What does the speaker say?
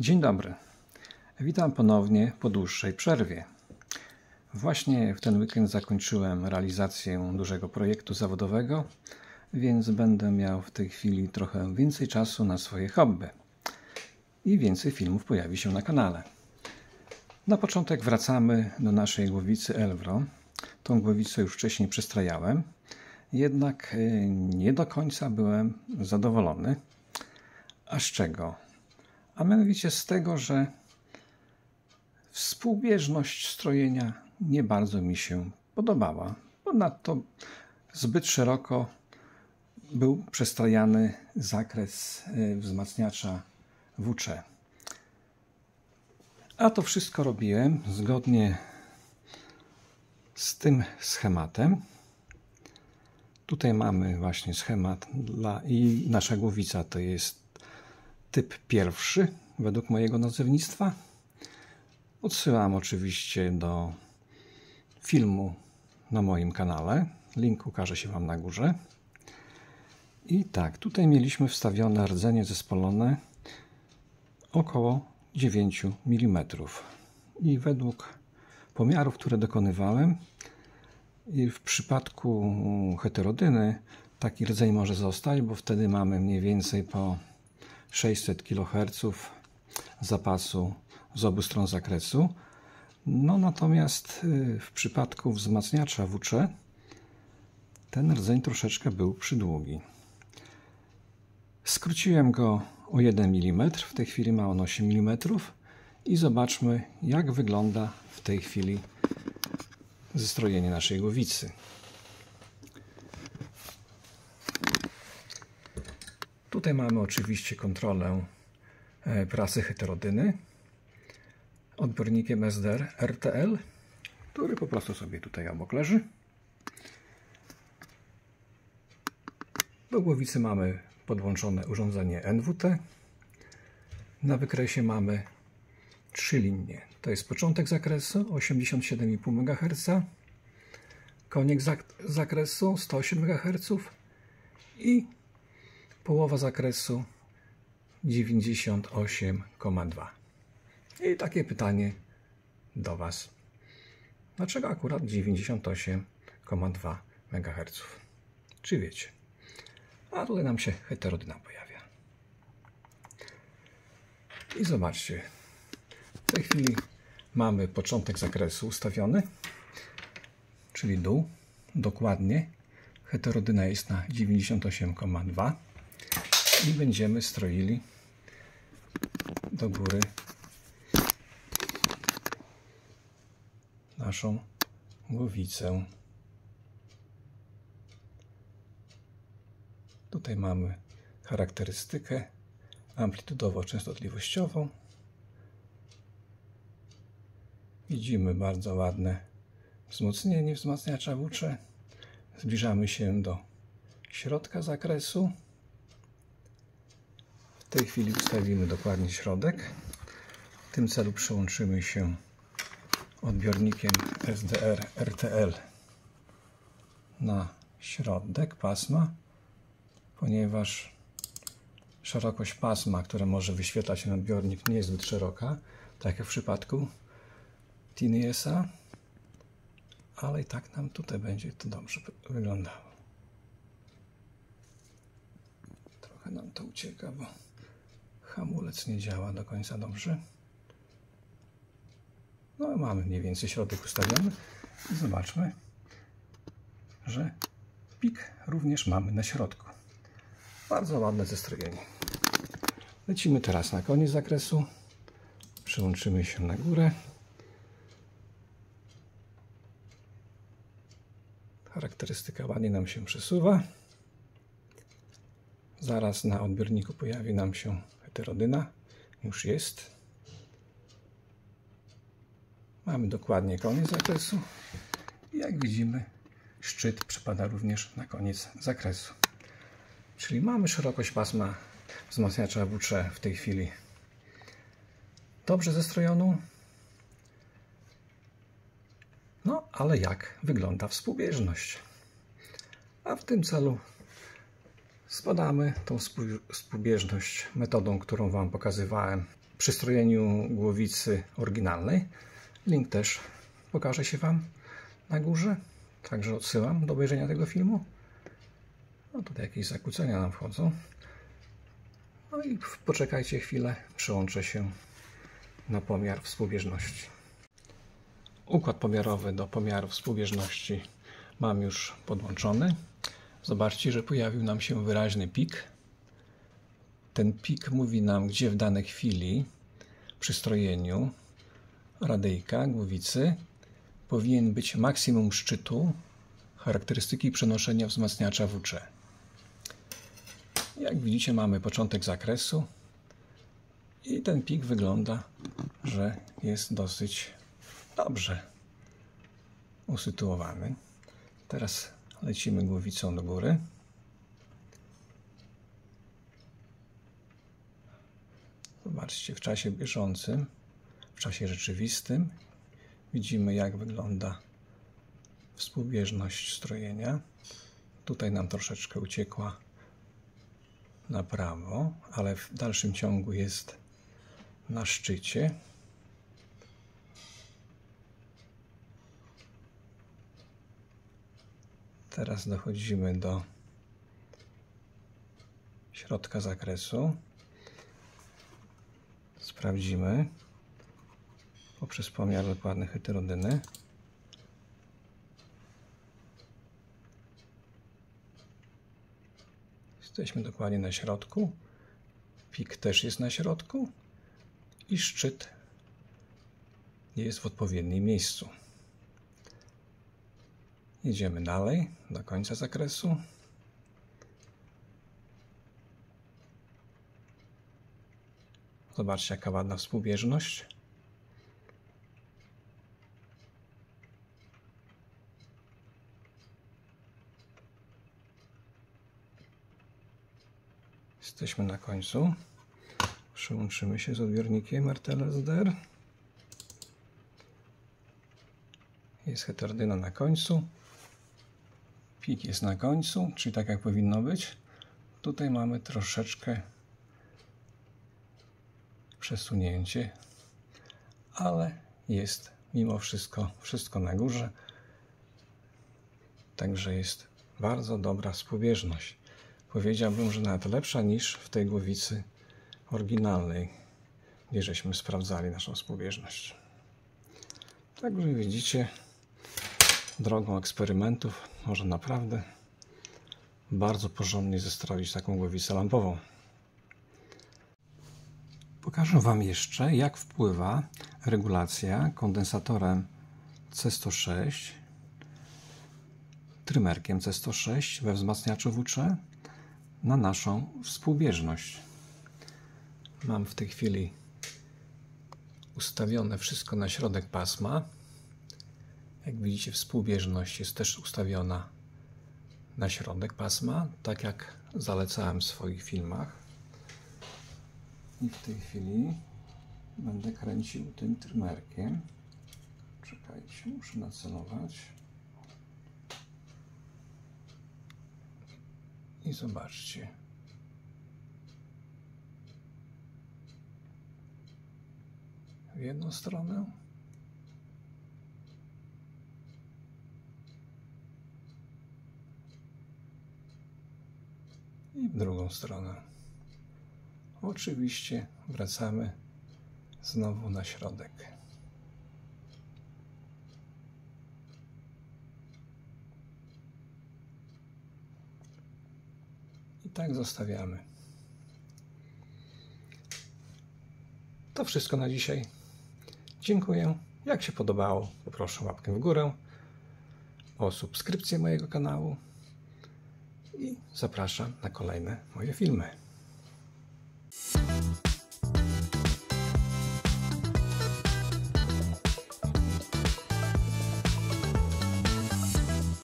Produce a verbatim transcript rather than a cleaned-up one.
Dzień dobry. Witam ponownie po dłuższej przerwie. Właśnie w ten weekend zakończyłem realizację dużego projektu zawodowego, więc będę miał w tej chwili trochę więcej czasu na swoje hobby. I więcej filmów pojawi się na kanale. Na początek wracamy do naszej głowicy Elwro. Tą głowicę już wcześniej przystrajałem, jednak nie do końca byłem zadowolony. A z czego? A mianowicie z tego, że współbieżność strojenia nie bardzo mi się podobała. Ponadto zbyt szeroko był przestrajany zakres wzmacniacza W C. A to wszystko robiłem zgodnie z tym schematem. Tutaj mamy właśnie schemat dla, i nasza głowica to jest typ pierwszy według mojego nazewnictwa. Odsyłam oczywiście do filmu na moim kanale. Link ukaże się Wam na górze. I tak, tutaj mieliśmy wstawione rdzenie zespolone około dziewięć milimetrów. I według pomiarów, które dokonywałem, w przypadku heterodyny taki rdzeń może zostać, bo wtedy mamy mniej więcej po sześćset kiloherców zapasu z obu stron zakresu. No natomiast w przypadku wzmacniacza W C ten rdzeń troszeczkę był przydługi. Skróciłem go o jeden milimetr, w tej chwili ma on osiem milimetrów i zobaczmy, jak wygląda w tej chwili zestrojenie naszej głowicy. Tutaj mamy oczywiście kontrolę prasy heterodyny odbiornikiem S D R R T L, który po prostu sobie tutaj obok leży. Do głowicy mamy podłączone urządzenie N W T. Na wykresie mamy trzy linie. To jest początek zakresu osiemdziesiąt siedem i pół megaherca, koniec zakresu sto osiem megaherców i połowa zakresu dziewięćdziesiąt osiem przecinek dwa. I takie pytanie do Was. Dlaczego akurat dziewięćdziesiąt osiem przecinek dwa megaherca? Czy wiecie? A tutaj nam się heterodyna pojawia. I zobaczcie. W tej chwili mamy początek zakresu ustawiony, czyli dół. Dokładnie. Heterodyna jest na dziewięćdziesiąt osiem przecinek dwa. I będziemy stroili do góry naszą głowicę. Tutaj mamy charakterystykę amplitudowo-częstotliwościową. Widzimy bardzo ładne wzmocnienie wzmacniacza W C. Zbliżamy się do środka zakresu. W tej chwili ustawimy dokładnie środek. W tym celu przełączymy się odbiornikiem S D R R T L na środek pasma, ponieważ szerokość pasma, które może wyświetlać ten odbiornik, nie jest zbyt szeroka, tak jak w przypadku TinySA, ale i tak nam tutaj będzie to dobrze wyglądało. Trochę nam to ucieka, bo hamulec nie działa do końca dobrze. No mamy mniej więcej środek ustawiony. I zobaczmy, że pik również mamy na środku. Bardzo ładne zestrojenie. Lecimy teraz na koniec zakresu. Przełączymy się na górę. Charakterystyka ładnie nam się przesuwa. Zaraz na odbiorniku pojawi nam się heterodyna. Już jest. Mamy dokładnie koniec zakresu. I jak widzimy, szczyt przypada również na koniec zakresu. Czyli mamy szerokość pasma wzmacniacza W C w tej chwili dobrze zestrojoną. No, ale jak wygląda współbieżność? A w tym celu spadamy tą współbieżność metodą, którą Wam pokazywałem przystrojeniu głowicy oryginalnej. Link też pokaże się Wam na górze. Także odsyłam do obejrzenia tego filmu. No tutaj jakieś zakłócenia nam wchodzą. No i poczekajcie chwilę, przełączę się na pomiar współbieżności. Układ pomiarowy do pomiaru współbieżności mam już podłączony. Zobaczcie, że pojawił nam się wyraźny pik. Ten pik mówi nam, gdzie w danej chwili przy strojeniu radyjka, głowicy powinien być maksimum szczytu charakterystyki przenoszenia wzmacniacza W C. Jak widzicie, mamy początek zakresu i ten pik wygląda, że jest dosyć dobrze usytuowany. Teraz lecimy głowicą do góry. Zobaczcie, w czasie bieżącym, w czasie rzeczywistym widzimy, jak wygląda współbieżność strojenia. Tutaj nam troszeczkę uciekła na prawo, ale w dalszym ciągu jest na szczycie. Teraz dochodzimy do środka zakresu. Sprawdzimy poprzez pomiar dokładny heterodyny. Jesteśmy dokładnie na środku. Pik też jest na środku i szczyt jest w odpowiednim miejscu. Idziemy dalej do końca zakresu. Zobaczcie, jaka ładna współbieżność. Jesteśmy na końcu. Przyłączymy się z odbiornikiem R T L S D R. Jest heterodyna na końcu. Pik jest na końcu, czyli tak jak powinno być. Tutaj mamy troszeczkę przesunięcie, ale jest mimo wszystko wszystko na górze. Także jest bardzo dobra współbieżność. Powiedziałbym, że nawet lepsza niż w tej głowicy oryginalnej, gdzie żeśmy sprawdzali naszą współbieżność. Także widzicie, drogą eksperymentów można naprawdę bardzo porządnie zestroić taką głowicę lampową. Pokażę Wam jeszcze, jak wpływa regulacja kondensatorem C sto sześć, trymerkiem C sto sześć we wzmacniaczu W C na naszą współbieżność. Mam w tej chwili ustawione wszystko na środek pasma. Jak widzicie, współbieżność jest też ustawiona na środek pasma, tak jak zalecałem w swoich filmach. I w tej chwili będę kręcił tym trymerkiem. Czekajcie, muszę nacelować. I zobaczcie. W jedną stronę. I w drugą stronę. Oczywiście wracamy znowu na środek. I tak zostawiamy. To wszystko na dzisiaj. Dziękuję. Jak się podobało, poproszę łapkę w górę, o subskrypcję mojego kanału i zapraszam na kolejne moje filmy. We'll be right back.